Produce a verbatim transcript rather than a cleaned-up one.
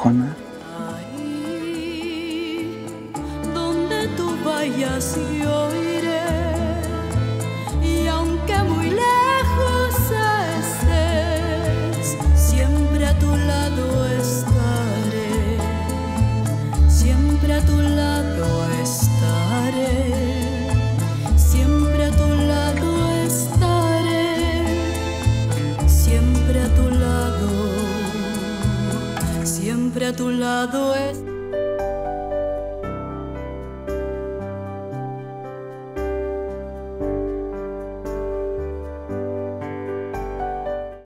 Juanma. Ahí, donde tú vayas yo iré, y aunque muy lejos estés, siempre a tu lado estaré, siempre a tu lado estaré. Siempre a tu lado es.